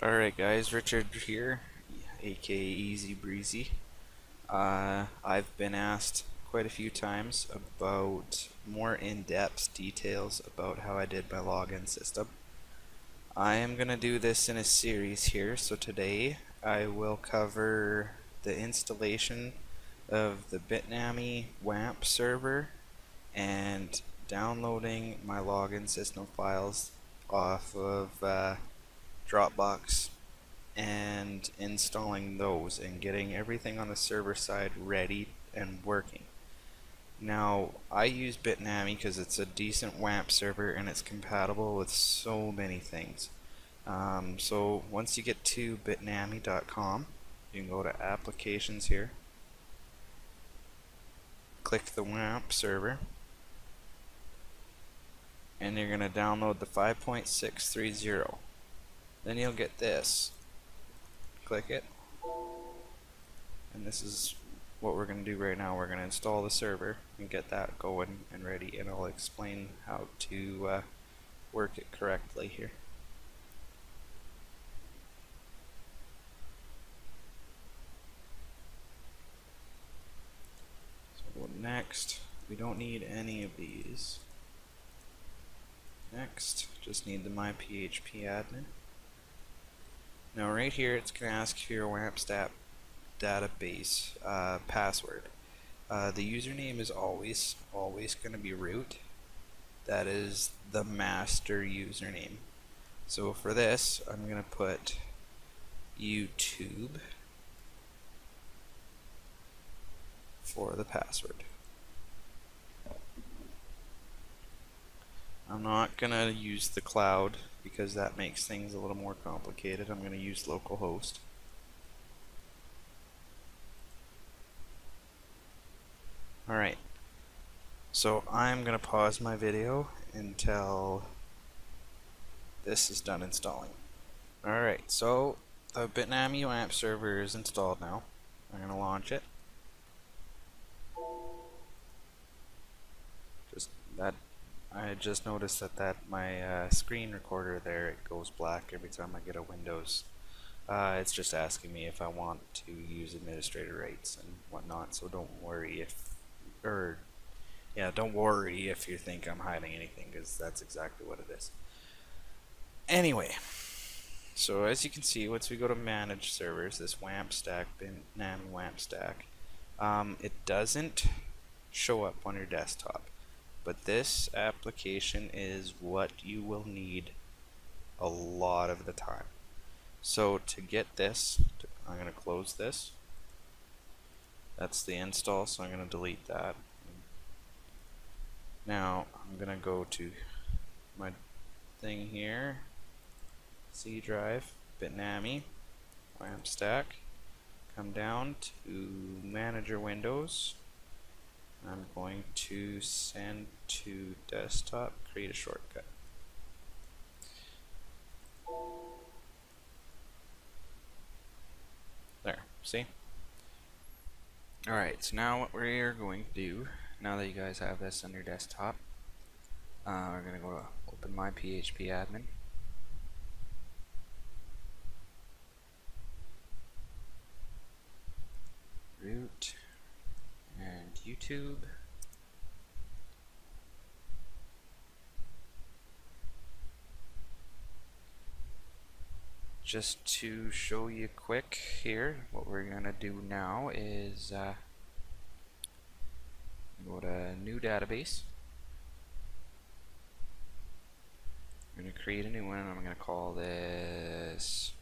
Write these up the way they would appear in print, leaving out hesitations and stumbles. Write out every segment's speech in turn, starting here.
Alright guys, Richard here, aka Easy Breezy. I've been asked quite a few times about more in-depth details about how I did my login system. I am going to do this in a series here, so today I will cover the installation of the Bitnami WAMP server and downloading my login system files off of Dropbox and installing those and getting everything on the server side ready and working. Now, I use Bitnami because it's a decent WAMP server and it's compatible with so many things. So once you get to bitnami.com, you can go to applications here, click the WAMP server, and you're going to download the 5.630. Then you'll get this. Click it, and this is what we're going to do right now. We're going to install the server and get that going and ready, and I'll explain how to work it correctly here. So next, we don't need any of these. Next, just need the myPHP admin. Now right here it's going to ask for your WampStat database password. The username is always going to be root. That is the master username. So for this, I'm going to put YouTube for the password. I'm not going to use the cloud because that makes things a little more complicated. I'm going to use localhost. Alright, so I'm going to pause my video until this is done installing. Alright, so the Bitnami WAMP server is installed now. I'm going to launch it. I just noticed that my screen recorder there, it goes black every time I get a Windows. It's just asking me if I want to use administrator rights and whatnot. So don't worry if you think I'm hiding anything, because that's exactly what it is. Anyway, so as you can see, once we go to manage servers, this WampStat, Bitnami WampStat, it doesn't show up on your desktop. But this application is what you will need a lot of the time. So to get this, I'm going to close this. That's the install, so I'm going to delete that. Now I'm going to go to my thing here, C drive, Bitnami, WampStat, come down to Manager Windows. I'm going to send to desktop, create a shortcut. There, see? Alright, so now what we're going to do, now that you guys have this on your desktop, we're going to go to open myPHP admin. Root. And YouTube. Just to show you quick here, what we're gonna do now is go to new database. I'm gonna create a new one. I'm gonna call this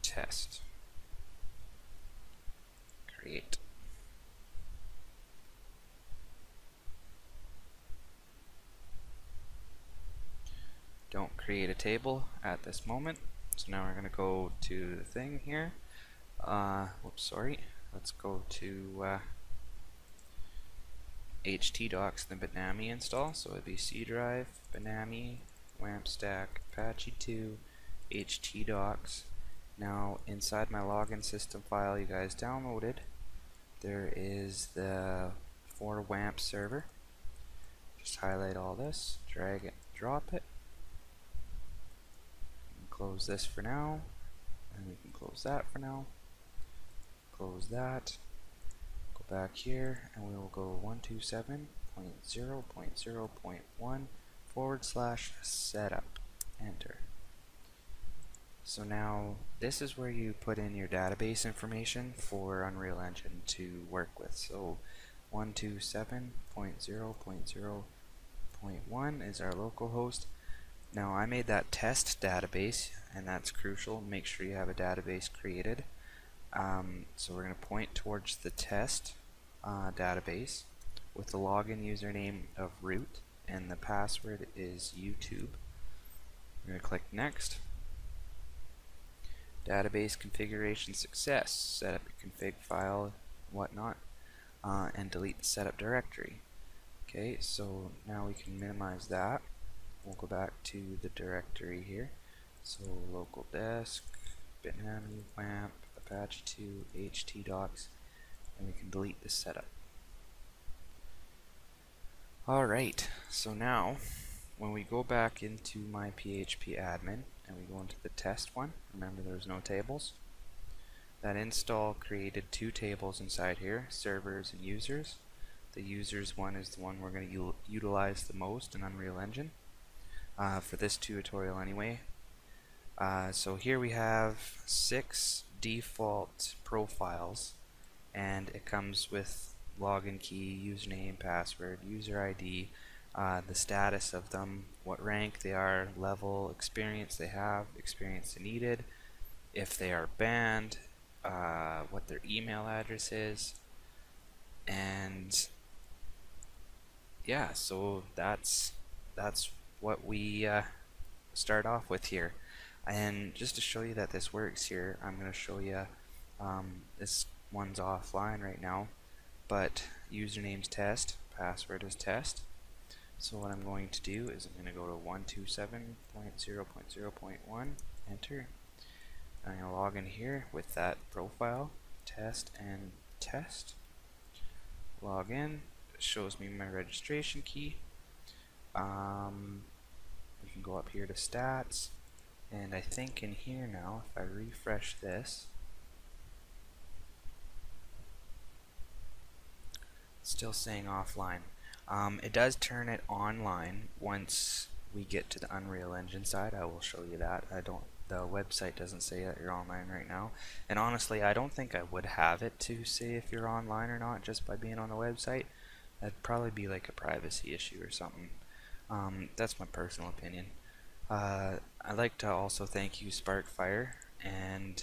test. Create. Don't create a table at this moment. So now we're going to go to the thing here. Whoops, sorry. Let's go to HTDocs, the Bitnami install. So it'd be C drive, Bitnami, WampStat, Apache 2, HTDocs. Now inside my login system file you guys downloaded, there is the for WAMP server. Just highlight all this, drag it, drop it, close this for now, and we can close that for now, close that, go back here, and we will go 127.0.0.1/setup, enter. So now this is where you put in your database information for Unreal Engine to work with. So 127.0.0.1 is our local host. Now I made that test database, and that's crucial. Make sure you have a database created. So we're going to point towards the test database with the login username of root, and the password is YouTube. We're going to click next. Database configuration success. Set up your config file, whatnot, and delete the setup directory. Okay, so now we can minimize that. We'll go back to the directory here. So local disk, Bitnami, WAMP, Apache 2, HTDocs, and we can delete the setup. Alright, so now when we go back into myPHP admin and we go into the test one, remember there's no tables, that install created two tables inside here, servers and users. The users one is the one we're going to utilize the most in Unreal Engine for this tutorial anyway. So here we have 6 default profiles, and it comes with login key, username, password, user ID, the status of them, what rank they are, level, experience they have, experience they needed, if they are banned, what their email address is, and yeah, so that's what we start off with here. And just to show you that this works here, I'm going to show you this one's offline right now, but username's test, password is test. So what I'm going to do is I'm going to go to 127.0.0.1, enter. I'm going to log in here with that profile, test and test. Log in, it shows me my registration key. We can go up here to stats, and I think in here now, if I refresh this, it's still saying offline. It does turn it online once we get to the Unreal Engine side. I will show you that. The website doesn't say that you're online right now, and honestly I don't think I would have it to say if you're online or not just by being on the website. That'd probably be like a privacy issue or something. That's my personal opinion. I'd like to also thank you, Sparkfire and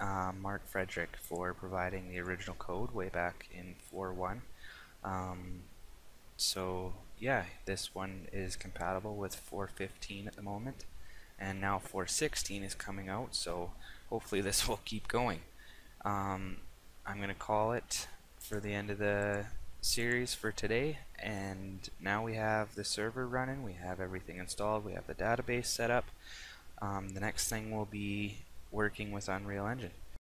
Mark Frederick, for providing the original code way back in 4.1. So yeah, this one is compatible with 4.15 at the moment, and now 4.16 is coming out, so hopefully this will keep going. I'm gonna call it for the end of the series for today, and now we have the server running, we have everything installed, we have the database set up. The next thing will be working with Unreal Engine.